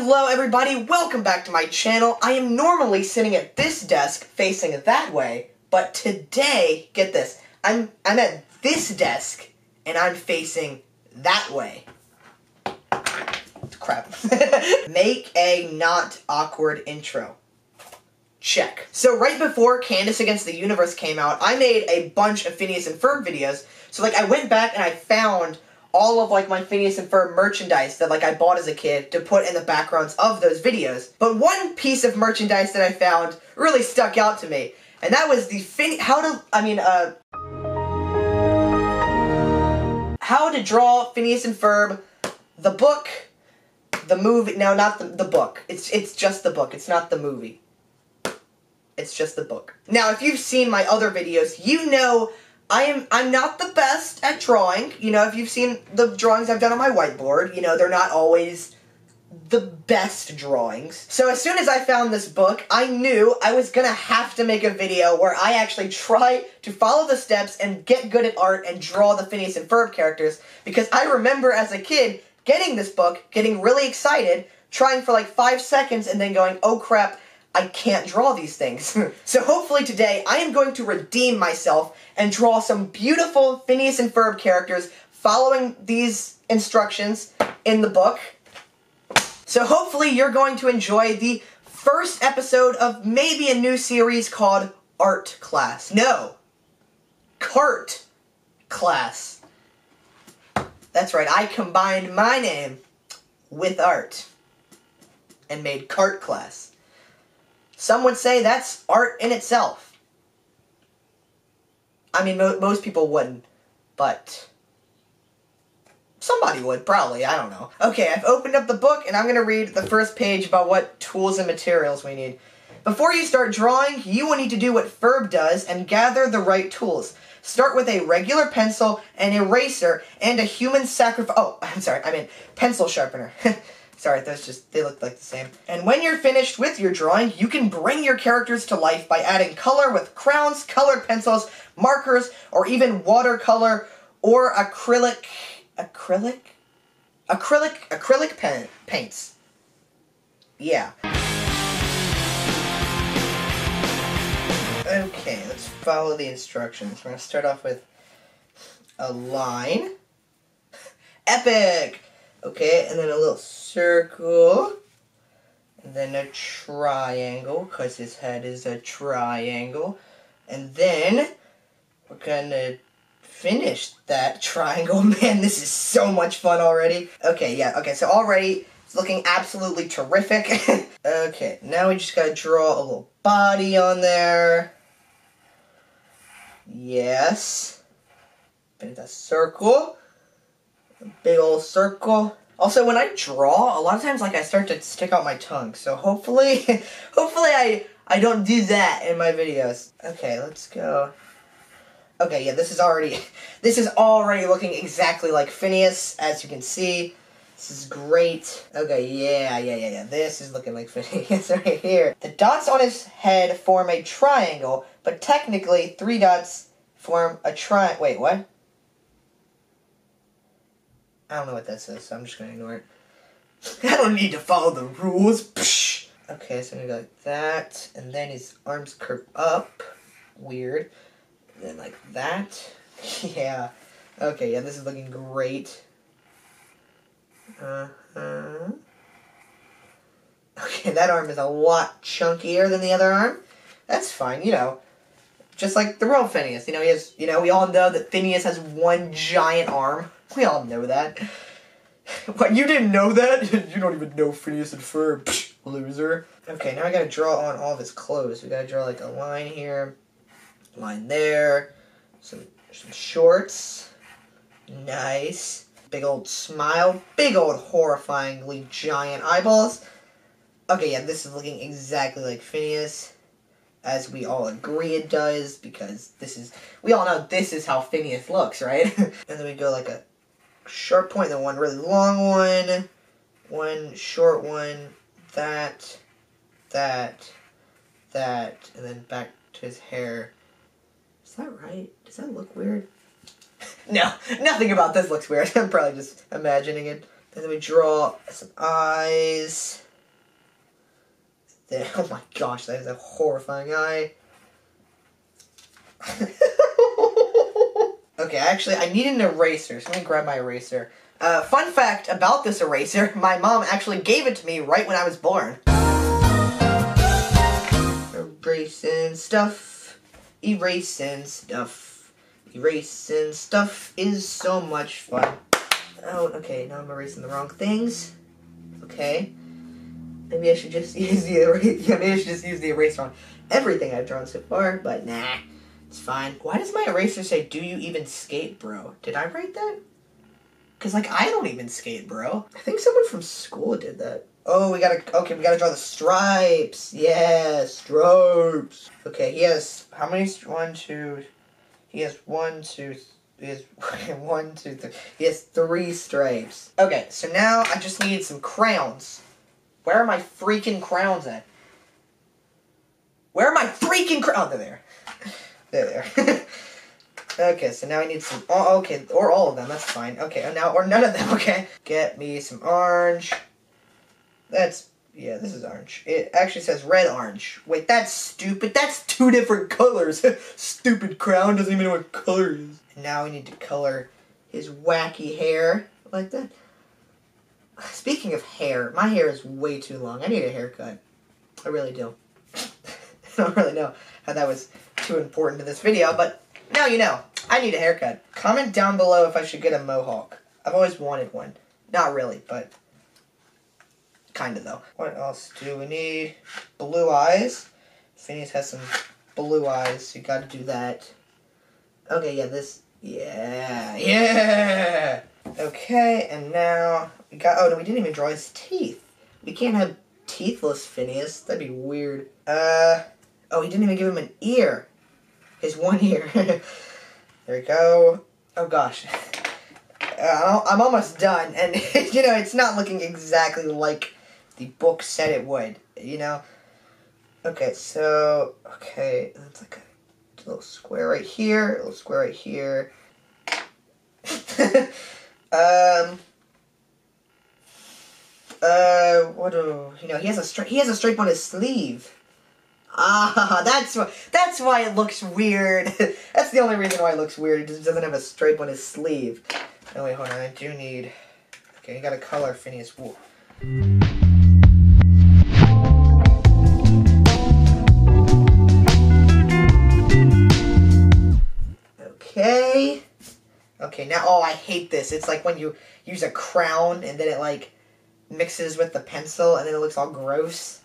Hello everybody, welcome back to my channel. I am normally sitting at this desk facing that way, but today, get this, I'm at this desk and I'm facing that way. Crap. Make a not awkward intro. Check. So right before Candace Against the Universe came out, I made a bunch of Phineas and Ferb videos. So like I went back and I found all of like my Phineas and Ferb merchandise that like I bought as a kid to put in the backgrounds of those videos. But one piece of merchandise that I found really stuck out to me, and that was the how to draw Phineas and Ferb, the book, the movie. No, not the book. It's just the book. It's not the movie. It's just the book. Now, if you've seen my other videos, you know I'm not the best at drawing. You know, if you've seen the drawings I've done on my whiteboard, you know, they're not always the best drawings. So as soon as I found this book, I knew I was gonna have to make a video where I actually try to follow the steps and get good at art and draw the Phineas and Ferb characters, because I remember as a kid getting this book, getting really excited, trying for like 5 seconds and then going, oh crap, I can't draw these things. So hopefully today I am going to redeem myself and draw some beautiful Phineas and Ferb characters following these instructions in the book. So hopefully you're going to enjoy the first episode of maybe a new series called Art Class. No, Cart Class. That's right, I combined my name with art and made Cart Class. Some would say that's art in itself. I mean, most people wouldn't, but somebody would, probably, I don't know. Okay, I've opened up the book, and I'm going to read the first page about what tools and materials we need. Before you start drawing, you will need to do what Ferb does and gather the right tools. Start with a regular pencil, an eraser, and a human sacrifice... Oh, I'm sorry, I mean, pencil sharpener. Sorry, those just, they look like the same. And when you're finished with your drawing, you can bring your characters to life by adding color with crayons, colored pencils, markers, or even watercolor or acrylic paints. Yeah. Okay, let's follow the instructions. We're gonna start off with a line. Epic! Okay, and then a little circle, and then a triangle, because his head is a triangle, and then we're gonna finish that triangle. Man, this is so much fun already. Okay, yeah, okay, so already it's looking absolutely terrific. Okay, now we just gotta draw a little body on there. Yes, and a circle. Big old circle. Also, when I draw, a lot of times, like, I start to stick out my tongue. So hopefully, I don't do that in my videos. Okay, let's go. Okay, yeah, this is already looking exactly like Phineas, as you can see. This is great. Okay, yeah. This is looking like Phineas right here. The dots on his head form a triangle, but technically, 3 dots form a triangle. Wait, what? I don't know what that says, so I'm just gonna ignore it. I don't need to follow the rules. Psh! Okay, so I'm gonna go like that, and then his arms curve up. Weird. And then like that. Yeah. Okay, yeah, this is looking great. Uh-huh. Okay, that arm is a lot chunkier than the other arm. That's fine, you know. Just like the real Phineas. You know, he has, you know, we all know that Phineas has one giant arm. We all know that. What, you didn't know that? You don't even know Phineas and Ferb, psh, loser. Okay, now I gotta draw on all of his clothes. We gotta draw like a line here, line there, some shorts. Nice. Big old smile, big old horrifyingly giant eyeballs. Okay, yeah, this is looking exactly like Phineas, as we all agree it does, because this is, we all know this is how Phineas looks, right? And then we go like a sharp point, then one really long one, one short one, that, that, that, and then back to his hair. Is that right? Does that look weird? No, nothing about this looks weird. I'm probably just imagining it. And then we draw some eyes. there. Oh my gosh, that is a horrifying eye. Okay, actually, I need an eraser, so let me grab my eraser. Fun fact about this eraser, my mom actually gave it to me right when I was born. Erasing stuff, erasing stuff, erasing stuff is so much fun. Oh, okay, now I'm erasing the wrong things. Okay. Maybe I should just use the eraser. Yeah, maybe I should just use the eraser on everything I've drawn so far, but nah, it's fine. Why does my eraser say, "Do you even skate, bro?" Did I write that? Because, like, I don't even skate, bro. I think someone from school did that. Oh, we gotta, okay, we gotta draw the stripes. Yeah, stripes. Okay, he has, how many, one, two, three. He has 3 stripes. Okay, so now I just need some crowns. Where are my freaking crowns at? Where are my freaking crowns? Oh, they're there. They're there. Okay, so now I need some, oh, okay, or all of them, that's fine. Okay, now, or none of them, okay. Get me some orange. That's, yeah, this is orange. It actually says red orange. Wait, that's stupid. That's 2 different colors. Stupid crown doesn't even know what color it is. And now we need to color his wacky hair like that. Speaking of hair, my hair is way too long. I need a haircut. I really do. I don't really know how that was too important to this video, but now you know. I need a haircut. Comment down below if I should get a mohawk. I've always wanted one. Not really, but kinda though. What else do we need? Blue eyes. Phineas has some blue eyes, so you gotta do that. Okay, yeah, this, yeah, yeah! Okay, and now we got, oh no, we didn't even draw his teeth. We can't have teethless Phineas. That'd be weird. Oh, he didn't even give him an ear. His one ear. There we go. Oh gosh. I'm almost done, and you know, it's not looking exactly like the book said it would, you know? Okay, so, okay, that's like a little square right here, a little square right here. What do, you know, he has a stripe on his sleeve. Ah, that's why it looks weird. That's the only reason why it looks weird. It just doesn't have a stripe on his sleeve. Oh wait, hold on, I do need, okay, you gotta color Phineas wool. Okay. Okay, now, oh, I hate this. It's like when you use a crown and then it like mixes with the pencil and then it looks all gross.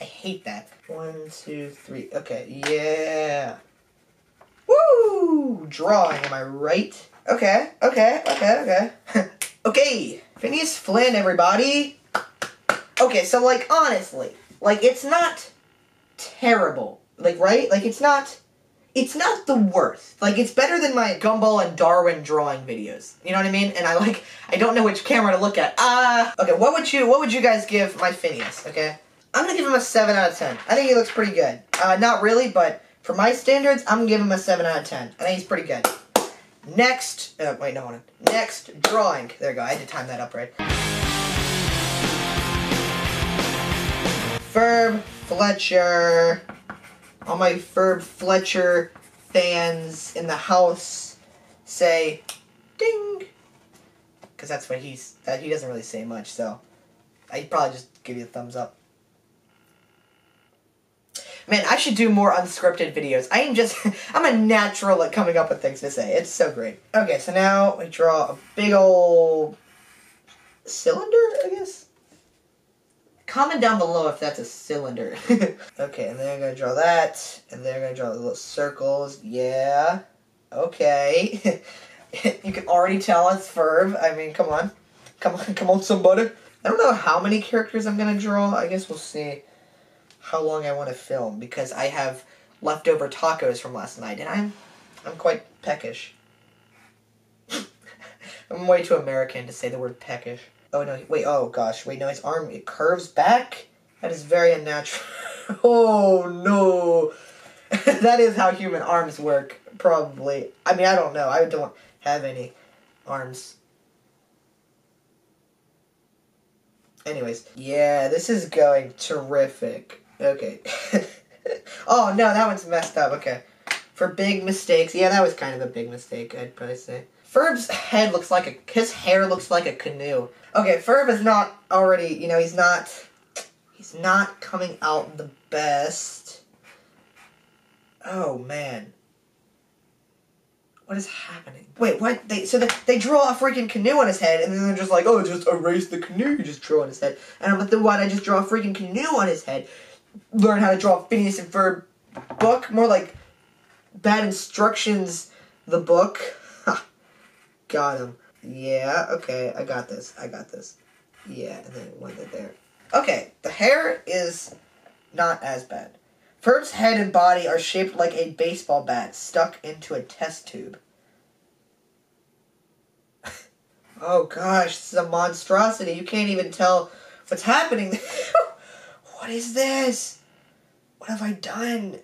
I hate that. 1, 2, 3. Okay, yeah. Woo! Drawing, am I right? Okay, okay, okay, okay. Okay, Phineas Flynn, everybody. Okay, so, like, honestly, like, it's not terrible. Like, right? Like, it's not the worst. Like, it's better than my Gumball and Darwin drawing videos. You know what I mean? And I don't know which camera to look at. Okay, what would you guys give my Phineas, okay? I'm gonna give him a 7 out of 10. I think he looks pretty good. Not really, but for my standards, I'm gonna give him a 7 out of 10. I think he's pretty good. Next, wait, no, hold on. Next drawing. There we go, I had to time that up right. Ferb Fletcher. All my Ferb Fletcher fans in the house say, ding. Because that's what he doesn't really say much, so I'd probably just give you a thumbs up. Man, I should do more unscripted videos. I'm a natural at coming up with things to say. It's so great. Okay, so now we draw a big old cylinder, I guess? Comment down below if that's a cylinder. Okay, and then I'm gonna draw that. And then I'm gonna draw the little circles. Yeah. Okay. You can already tell it's Ferb. I mean, come on. Come on, come on, somebody. I don't know how many characters I'm gonna draw. I guess we'll see how long I want to film, because I have leftover tacos from last night, and I'm quite peckish. I'm way too American to say the word peckish. Oh no, wait, oh gosh, wait, no, his arm, it curves back? That is very unnatural. Oh no! That is how human arms work, probably. I mean, I don't know, I don't have any arms. Anyways, yeah, this is going terrific. Okay. Oh, no, that one's messed up. Okay. For big mistakes. Yeah, that was kind of a big mistake, I'd probably say. Ferb's head looks like a... his hair looks like a canoe. Okay, Ferb is not already... you know, he's not... he's not coming out the best. Oh, man. What is happening? Wait, what? So they draw a freaking canoe on his head, and then they're just like, oh, just erase the canoe you just drew on his head. And I'm like, then why'd I just draw a freaking canoe on his head? Learn how to draw Phineas and Ferb book? More like Bad Instructions, the book. Ha. Got him. Yeah, okay, I got this. I got this. Yeah, and then one right there. Okay, the hair is not as bad. Ferb's head and body are shaped like a baseball bat stuck into a test tube. Oh gosh, this is a monstrosity. You can't even tell what's happening. What is this? What have I done?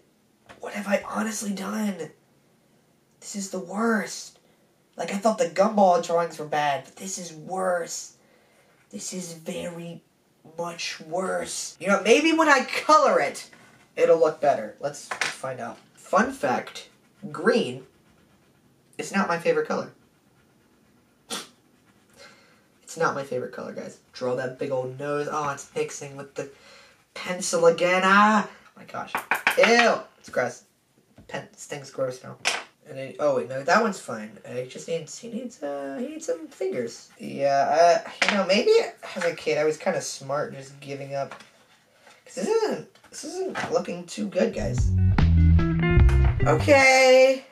What have I honestly done? This is the worst. Like, I thought the gumball drawings were bad, but this is worse. This is very much worse. You know, maybe when I color it, it'll look better. Let's find out. Fun fact, green is not my favorite color. It's not my favorite color, guys. Draw that big old nose. Oh, it's mixing with the pencil again. Ah, oh my gosh. Ew, it's gross. This thing's gross now. And then, oh wait, no, that one's fine. It just needs, he needs some fingers. Yeah, you know, maybe as a kid I was kind of smart just giving up. Cause this isn't looking too good, guys. Okay,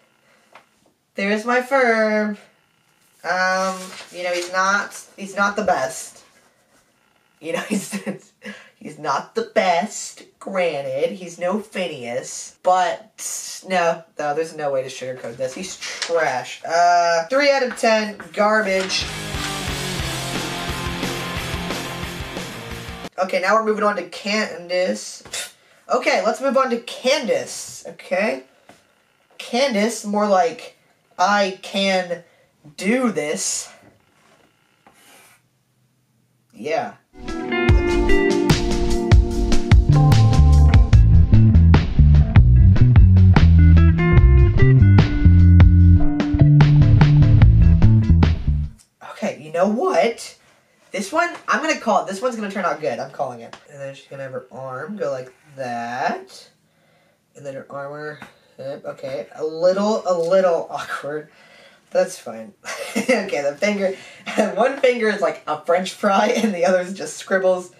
there's my Ferb. You know, he's not the best. You know, he's not the best. Granted, he's no Phineas, but no, there's no way to sugarcoat this. He's trash. 3 out of 10, garbage. Okay, now we're moving on to Candace. Okay, let's move on to Candace, okay? Candace, more like, I can do this. Yeah. Okay, you know what? This one, I'm going to call it. This one's going to turn out good. I'm calling it. And then she's going to have her arm go like that. And then her armor. Okay. A little awkward. That's fine. Okay, the finger. One finger is like a French fry and the other is just scribbles.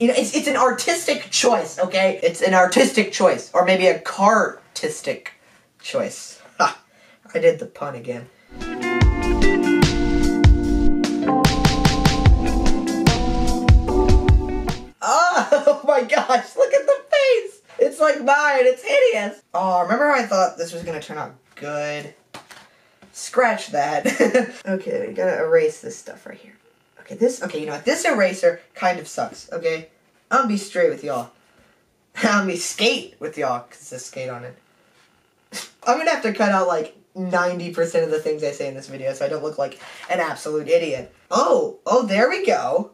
You know, it's an artistic choice, okay? It's an artistic choice. Or maybe a cartistic choice. Ha! I did the pun again. Oh my gosh, look at the face! It's like mine, it's hideous! Oh, remember how I thought this was gonna turn out good? Scratch that. Okay, we gotta erase this stuff right here. Okay, you know what, this eraser kind of sucks, okay? I'm gonna be straight with y'all. I'm gonna be skate with y'all, because there's skate on it. I'm gonna have to cut out like 90% of the things I say in this video so I don't look like an absolute idiot. Oh, there we go.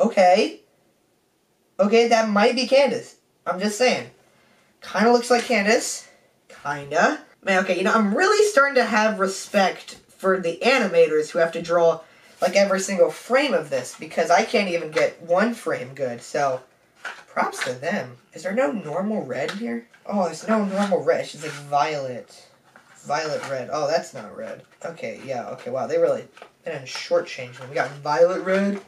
Okay. Okay, that might be Candace. I'm just saying. Kind of looks like Candace. Kinda. Man, okay, you know, I'm really starting to have respect for the animators who have to draw, like, every single frame of this, because I can't even get one frame good, so props to them. Is there no normal red here? Oh, there's no normal red. She's like violet. Violet red. Oh, that's not red. Okay, yeah, okay, wow, they didn't shortchange them. We got violet red.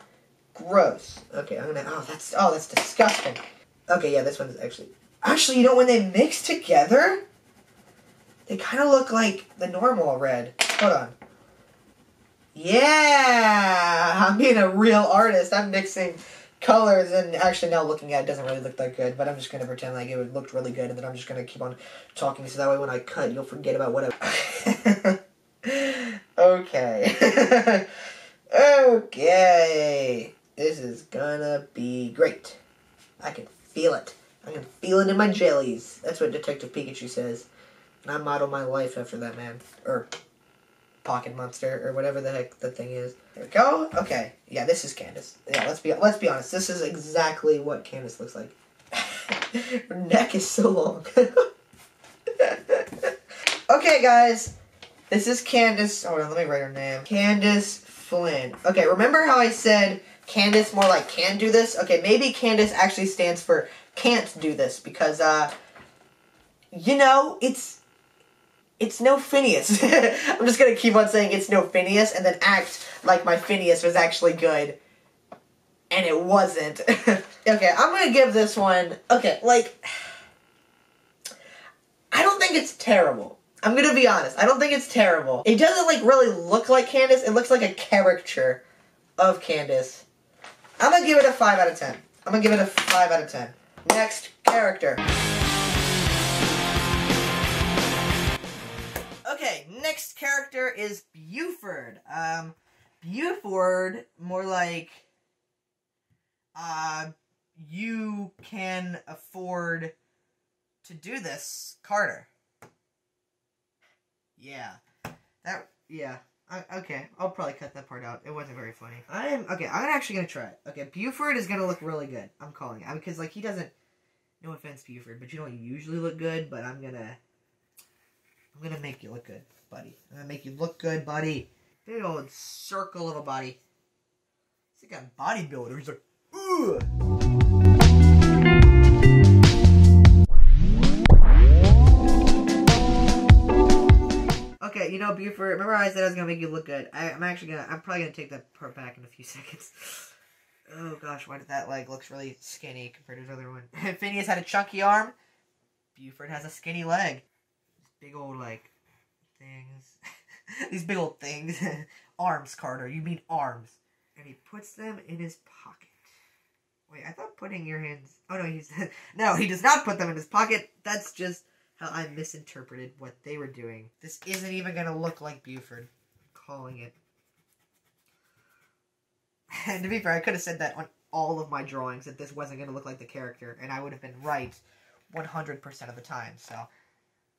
Gross. Okay, oh, that's disgusting. Okay, yeah, this one's actually, you know, when they mix together, they kind of look like the normal red. Hold on. Yeah! I'm being a real artist. I'm mixing colors, and actually now looking at it doesn't really look that good, but I'm just going to pretend like it looked really good, and then I'm just going to keep on talking, so that way when I cut, you'll forget about what I... Okay. Okay. This is gonna be great. I can feel it. I can feel it in my jellies. That's what Detective Pikachu says. And I model my life after that man. Or pocket monster or whatever the heck the thing is. There we go. Okay. Yeah, this is Candace. Yeah, let's be honest. This is exactly what Candace looks like. Her neck is so long. Okay, guys. This is Candace. Oh, let me write her name. Candace Flynn. Okay, remember how I said Candace more like can do this? Okay, maybe Candace actually stands for can't do this because, you know, it's no Phineas. I'm just gonna keep on saying it's no Phineas and then act like my Phineas was actually good. And it wasn't. Okay, I'm gonna give this one... Okay, like... I don't think it's terrible. I'm gonna be honest. I don't think it's terrible. It doesn't, like, really look like Candace. It looks like a caricature of Candace. I'm gonna give it a 5 out of 10. I'm gonna give it a 5 out of 10. Next character. Okay, next character is Buford. Buford, more like... you can afford to do this, Carter. Yeah. Okay, I'll probably cut that part out. It wasn't very funny. I'm actually gonna try it. Okay, Buford is gonna look really good. I'm calling it. Because, like, he doesn't, no offense, Buford, but you don't usually look good, but I'm gonna make you look good, buddy. I'm gonna make you look good, buddy. Big old circle of a body. He's like a bodybuilder. He's like, ooh. Okay, you know, Buford, remember I said I was gonna make you look good. I'm probably gonna take that part back in a few seconds. Oh gosh, why did that leg looks really skinny compared to his other one? Phineas had a chunky arm. Buford has a skinny leg. These big old, like, things. These big old things. Arms, Carter, you mean arms. And he puts them in his pocket. Wait, I thought putting your hands... Oh, no, no, he does not put them in his pocket. That's just how I misinterpreted what they were doing. This isn't even going to look like Buford. I'm calling it. And to be fair, I could have said that on all of my drawings, that this wasn't going to look like the character, and I would have been right 100% of the time, so...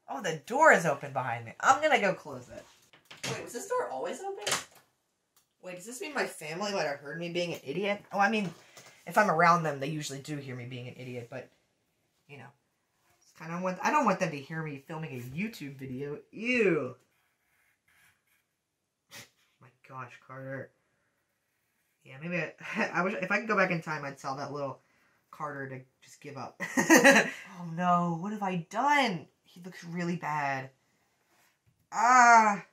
Oh, the door is open behind me. I'm going to go close it. Wait, was this door always open? Wait, does this mean my family might have heard me being an idiot? Oh, I mean... If I'm around them, they usually do hear me being an idiot, but, you know, it's kind of I don't want them to hear me filming a YouTube video. Ew. My gosh, Carter. Yeah, maybe I wish, if I could go back in time, I'd tell that little Carter to just give up. Oh no, what have I done? He looks really bad. Ah.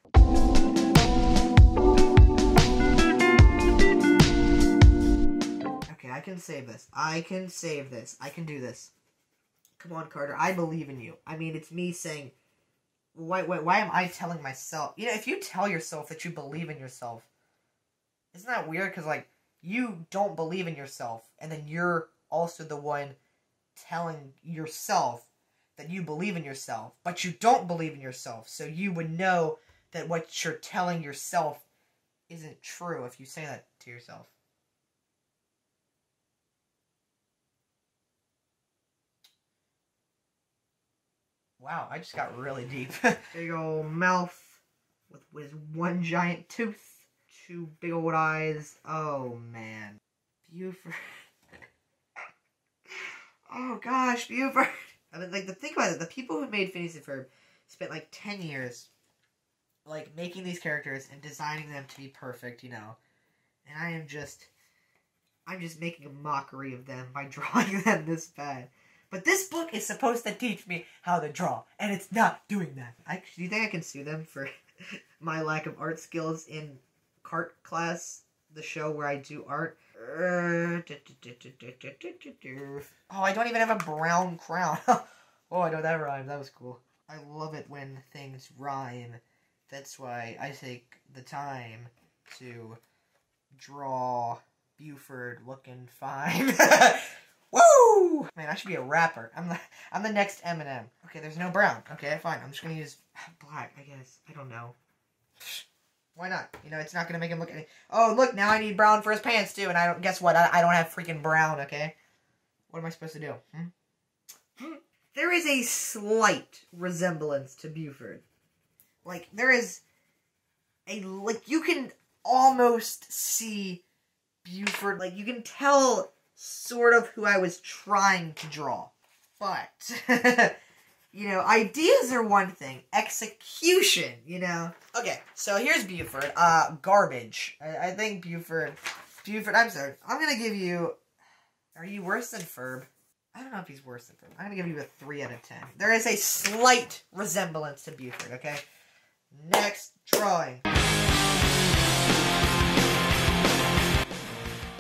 I can save this. I can save this. I can do this. Come on, Carter. I believe in you. I mean, it's me saying, why am I telling myself? You know, if you tell yourself that you believe in yourself, isn't that weird? Because, like, you don't believe in yourself, and then you're also the one telling yourself that you believe in yourself, but you don't believe in yourself, so you would know that what you're telling yourself isn't true if you say that to yourself. Wow, I just got really deep. Big old mouth with one giant tooth, 2 big old eyes. Oh man, Buford. Oh gosh, Buford. I mean, like, think about it. The people who made Phineas and Ferb spent like 10 years, like, making these characters and designing them to be perfect, you know. And I'm just making a mockery of them by drawing them this bad. But this book is supposed to teach me how to draw, and it's not doing that. Do you think I can sue them for my lack of art skills in Cart Class, the show where I do art? Oh, I don't even have a brown crown. Oh, I know that rhymed. That was cool. I love it when things rhyme. That's why I take the time to draw Buford looking fine. Woo! Man, I should be a rapper. I'm the next Eminem. Okay, there's no brown. Okay, fine. I'm just gonna use black, I guess. I don't know. Why not? You know, it's not gonna make him look any... Oh, look, now I need brown for his pants, too, and I don't... Guess what? I don't have freaking brown, okay? What am I supposed to do? There is a slight resemblance to Buford. Like, there is... like, you can almost see Buford. Like, you can tell sort of who I was trying to draw. But, you know, ideas are one thing. Execution, you know. Okay, so here's Buford. Garbage. I think Buford, I'm sorry. I'm gonna give you... Are you worse than Ferb? I don't know if he's worse than Ferb. I'm gonna give you a 3 out of 10. There is a slight resemblance to Buford, okay? Next drawing.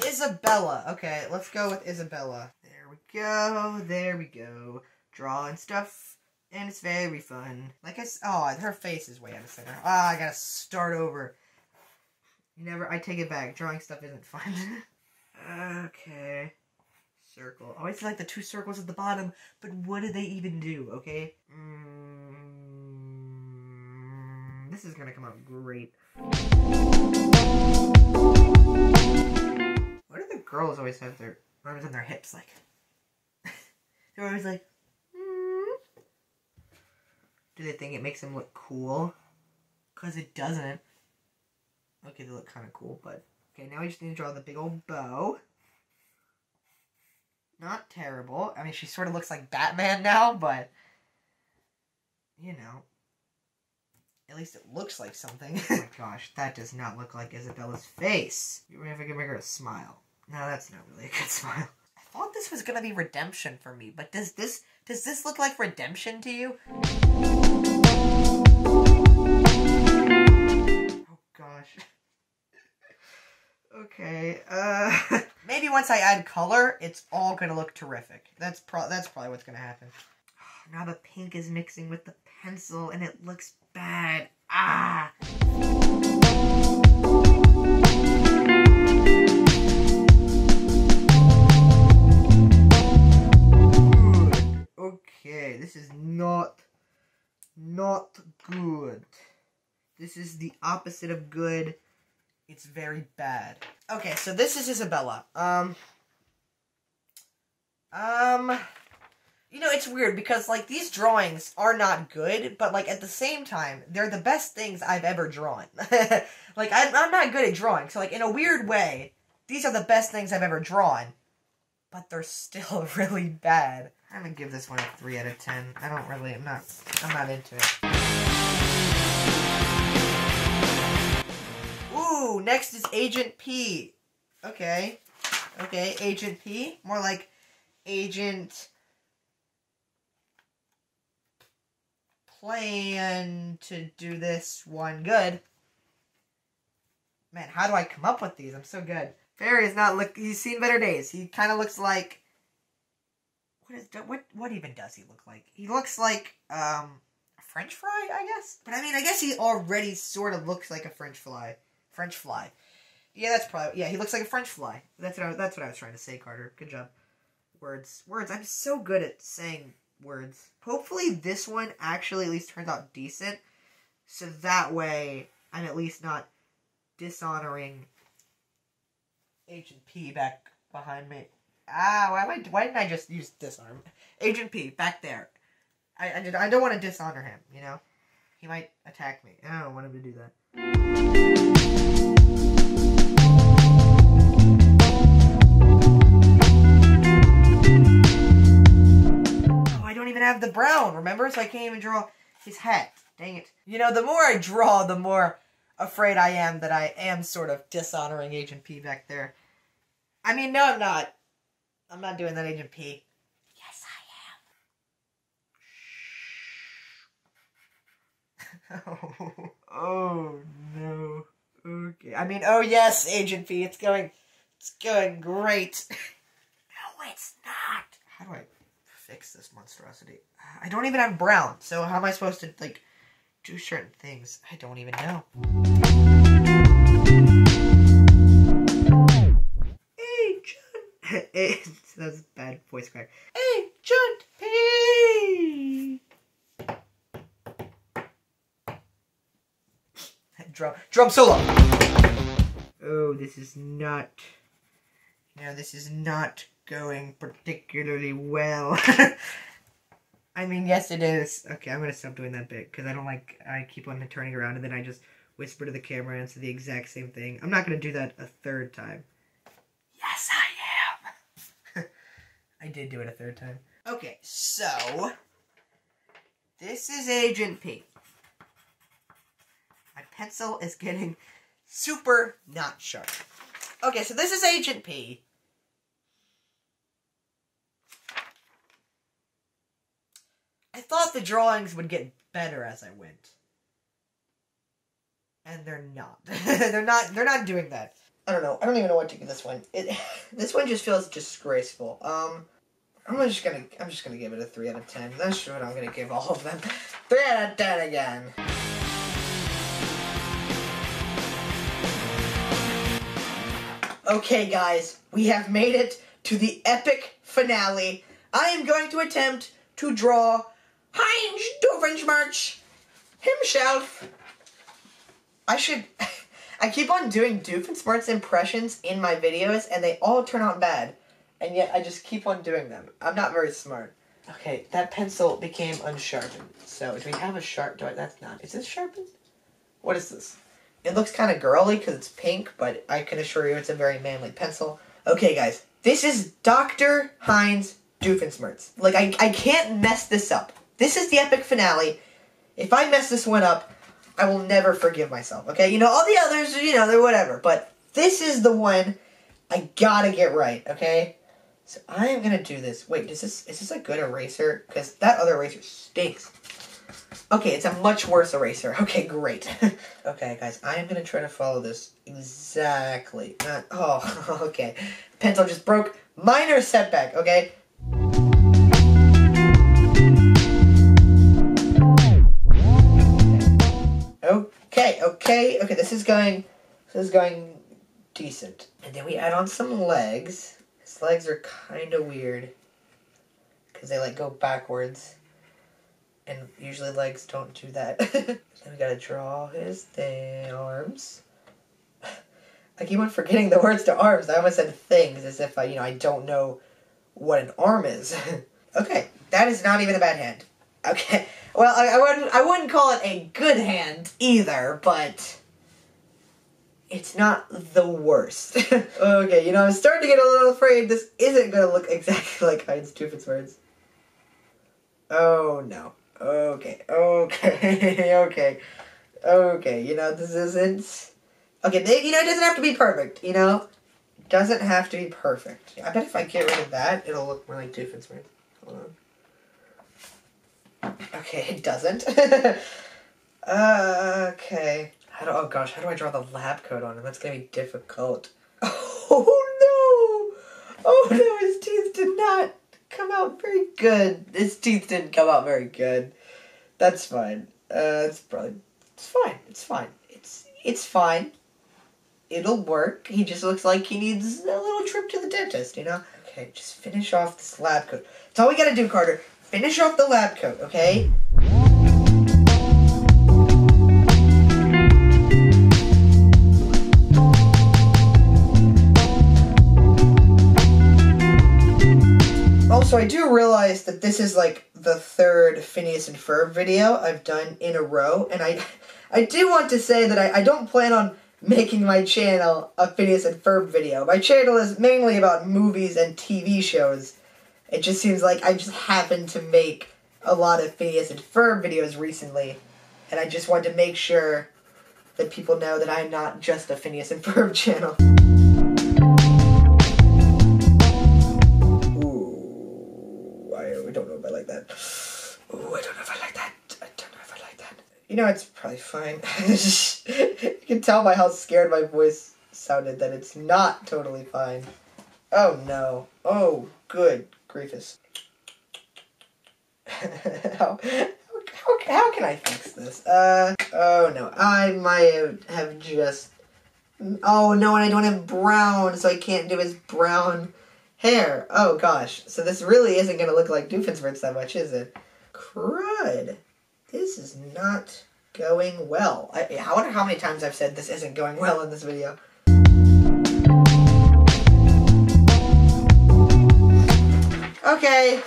Isabella. Okay, let's go with Isabella. There we go. There we go. Drawing stuff, and it's very fun. Like I said, oh, her face is way out of center. Ah, I gotta start over. I take it back. Drawing stuff isn't fun. Okay. Circle. Oh, I see, like, the 2 circles at the bottom, but what do they even do, okay? This is gonna come out great. What do the girls always have their arms on their hips, like? They're always like, Do they think it makes them look cool? Because it doesn't. Okay, they look kind of cool, but... Okay, now we just need to draw the big old bow. Not terrible. I mean, she sort of looks like Batman now, but... You know. At least it looks like something. Oh my gosh, that does not look like Isabella's face. Even if I can make her a smile. No, that's not really a good smile. I thought this was gonna be redemption for me, but does this look like redemption to you? Oh gosh. Okay, maybe once I add color, it's all gonna look terrific. That's probably what's gonna happen. Oh, now the pink is mixing with the pencil, and it looks bad. Ah! Good. Okay, this is not good. This is the opposite of good. It's very bad. Okay, so this is Isabella. You know, it's weird because, like, these drawings are not good, but, like, at the same time, they're the best things I've ever drawn. Like, I'm not good at drawing, so, like, in a weird way, these are the best things I've ever drawn, but they're still really bad. I'm gonna give this one a 3 out of 10. I don't really, I'm not into it. Ooh, next is Agent P. Okay. Okay, Agent P. More like Agent Plan to do this one good. Man, how do I come up with these? I'm so good. Ferry is not look. He's seen better days. He kind of looks like... What even does he look like? He looks like, a French fry, I guess? But I mean, I guess he already sort of looks like a French fly. French fly. Yeah, that's probably... Yeah, he looks like a French fly. That's what I was trying to say, Carter. Good job. Words. Words. I'm so good at saying words. Hopefully this one actually at least turns out decent. So that way, I'm at least not dishonoring Agent P back behind me. Ah, why didn't I just use disarm? Agent P, back there. I don't want to dishonor him, you know? He might attack me. I don't want him to do that. Oh, I don't even have the brown, remember? So I can't even draw his hat. Dang it. You know, the more I draw, the more afraid I am that I am sort of dishonoring Agent P back there. I mean, no, I'm not. I'm not doing that, Agent P. Yes, I am. Oh, no. Okay. I mean, oh yes, Agent P. It's going great. No, it's not. How do I fix this monstrosity? I don't even have brown, so how am I supposed to, like, do certain things? I don't even know. Agent. That was a bad voice crack. Agent P! Drum solo! Oh, this is not... You know, this is not going particularly well. I mean, yes it is. Okay, I'm gonna stop doing that bit, because I don't like... I keep on turning around and then I just whisper to the camera and say the exact same thing. I'm not going to do that a third time. Yes, I am. I did do it a third time. Okay, so this is Agent P. My pencil is getting super not sharp. Okay, so this is Agent P. I thought the drawings would get better as I went. And they're not. They're not doing that. I don't know. I don't even know what to give this one. This one just feels disgraceful. I'm just gonna give it a 3 out of 10. That's what I'm gonna give all of them. 3 out of 10 again. Okay, guys, we have made it to the epic finale. I am going to attempt to draw Heinz Doofenshmirtz himself. I keep on doing Doofenshmirtz impressions in my videos, and they all turn out bad. And yet, I just keep on doing them. I'm not very smart. Okay, that pencil became unsharpened. So, do we have a sharp... that's not... Is this sharpened? What is this? It looks kind of girly because it's pink, but I can assure you it's a very manly pencil. Okay, guys. This is Dr. Heinz Doofenshmirtz. Like, I can't mess this up. This is the epic finale. If I mess this one up, I will never forgive myself, okay? You know, all the others, you know, they're whatever. But this is the one I gotta get right, okay? So I am gonna do this. Wait, is this a good eraser? Because that other eraser stinks. Okay, it's a much worse eraser. Okay, great. Okay, guys, I am gonna try to follow this exactly. Oh, okay. Pencil just broke. Minor setback, okay? Okay, this is going decent. And then we add on some legs. His legs are kind of weird because they like go backwards, and usually legs don't do that. Then we gotta draw his arms. I keep on forgetting the words to arms. I almost said things as if I don't know what an arm is. Okay, that is not even a bad hand. Okay. Well, I wouldn't call it a good hand either, but it's not the worst. Okay, I'm starting to get a little afraid this isn't going to look exactly like Heinz Doofenshmirtz. Oh, no. Okay, this isn't... Okay, it doesn't have to be perfect, It doesn't have to be perfect. I bet if I get rid of that, it'll look more like Doofenshmirtz. Hold on. Okay, it doesn't. Okay. How do I draw the lab coat on him? That's gonna be difficult. Oh no! Oh no, his teeth did not come out very good. His teeth didn't come out very good. That's fine. It's fine. It'll work. He just looks like he needs a little trip to the dentist, Okay, just finish off this lab coat. That's all we gotta do, Carter. Finish off the lab coat, okay? Also, I do realize that this is like the third Phineas and Ferb video I've done in a row, and I do want to say that I don't plan on making my channel a Phineas and Ferb video. My channel is mainly about movies and TV shows. It just seems like I just happened to make a lot of Phineas and Ferb videos recently, and I just wanted to make sure that people know that I'm not just a Phineas and Ferb channel. Ooh, I don't know if I like that. I don't know if I like that. It's probably fine. You can tell by how scared my voice sounded that it's not totally fine. Oh no. Oh, good. Grievous. how can I fix this? Oh no, I might have just... Oh no, and I don't have brown, so I can't do his brown hair. Oh gosh, so this really isn't going to look like Doofenshmirtz that much, is it? Crud. This is not going well. I wonder how many times I've said this isn't going well in this video. Okay,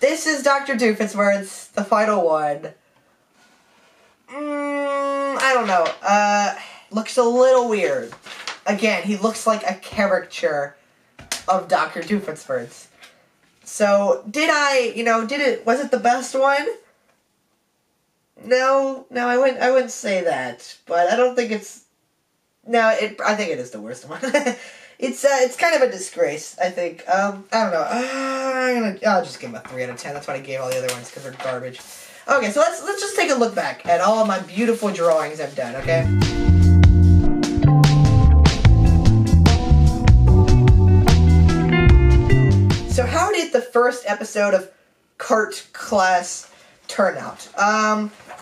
this is Dr. Doofenshmirtz, the final one. I don't know. Looks a little weird. Again, he looks like a caricature of Dr. Doofenshmirtz. So, did I, you know, was it the best one? No, I wouldn't say that, but I don't think it's, I think it is the worst one. It's kind of a disgrace, I think. I don't know. I'll just give him a 3 out of 10. That's what I gave all the other ones, because they're garbage. Okay, so let's just take a look back at all of my beautiful drawings I've done, okay? So how did the first episode of Cart Class turn out?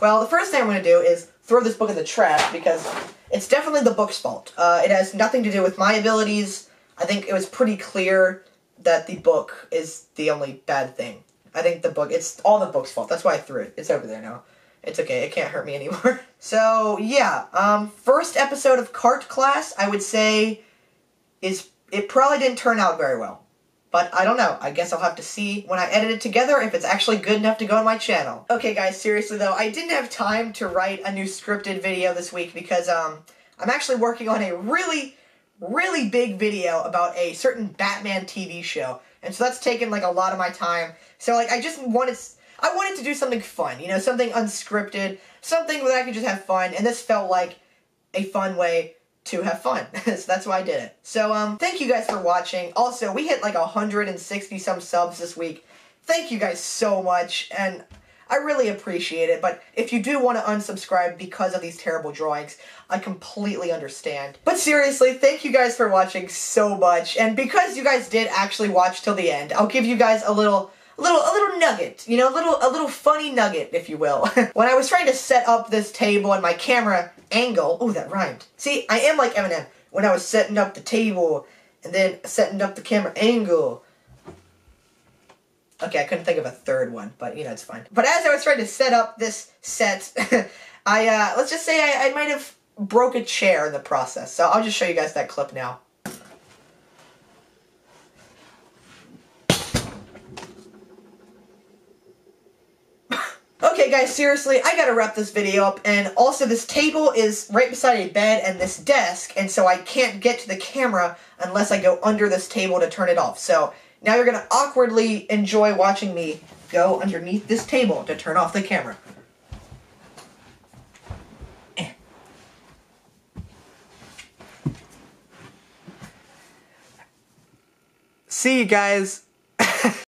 Well, the first thing I'm going to do is throw this book in the trash, because it's definitely the book's fault. It has nothing to do with my abilities. I think it was pretty clear that the book is the only bad thing. I think the book, it's all the book's fault. That's why I threw it. It's over there now. It's okay. It can't hurt me anymore. So, yeah. First episode of Cart Class, I would say, it probably didn't turn out very well. But I don't know. I guess I'll have to see when I edit it together if it's actually good enough to go on my channel. Okay, guys, seriously, though, I didn't have time to write a new scripted video this week because I'm actually working on a really, really big video about a certain Batman TV show. And so that's taken, like, a lot of my time. So, like, I wanted to do something fun, you know, something unscripted, something where I could just have fun. And this felt like a fun way to have fun. So that's why I did it. So, thank you guys for watching. Also, we hit like 160-some subs this week. Thank you guys so much, and I really appreciate it, but if you do want to unsubscribe because of these terrible drawings, I completely understand. But seriously, thank you guys for watching so much, and because you guys did actually watch till the end, I'll give you guys a little nugget, you know, a little funny nugget, if you will. When I was trying to set up this table and my camera angle, oh, that rhymed. See, I am like Eminem. When I was setting up the table and then setting up the camera angle. Okay, I couldn't think of a third one, but you know, it's fine. But as I was trying to set up this set, let's just say I might have broke a chair in the process. So I'll just show you guys that clip now. Okay guys, seriously, I gotta wrap this video up, and also this table is right beside a bed and this desk, and so I can't get to the camera unless I go under this table to turn it off. So now you're gonna awkwardly enjoy watching me go underneath this table to turn off the camera. See you guys.